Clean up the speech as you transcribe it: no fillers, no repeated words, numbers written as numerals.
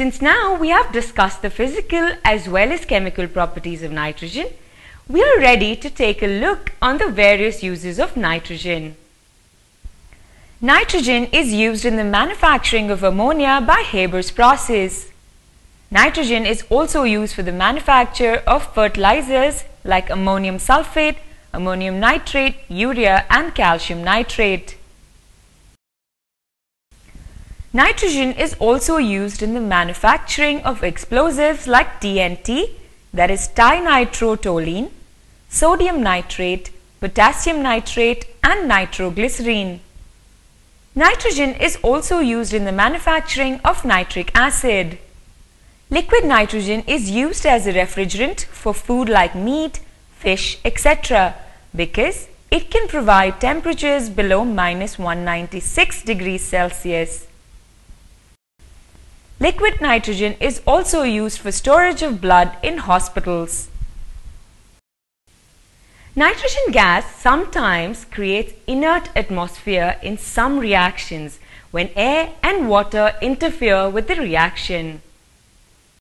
Since now we have discussed the physical as well as chemical properties of nitrogen, we are ready to take a look on the various uses of nitrogen. Nitrogen is used in the manufacturing of ammonia by Haber's process. Nitrogen is also used for the manufacture of fertilizers like ammonium sulfate, ammonium nitrate, urea and calcium nitrate. Nitrogen is also used in the manufacturing of explosives like TNT, that is trinitrotoluene, sodium nitrate, potassium nitrate and nitroglycerine. Nitrogen is also used in the manufacturing of nitric acid. Liquid nitrogen is used as a refrigerant for food like meat, fish, etc. because it can provide temperatures below -196°C. Liquid nitrogen is also used for storage of blood in hospitals. Nitrogen gas sometimes creates inert atmosphere in some reactions when air and water interfere with the reaction.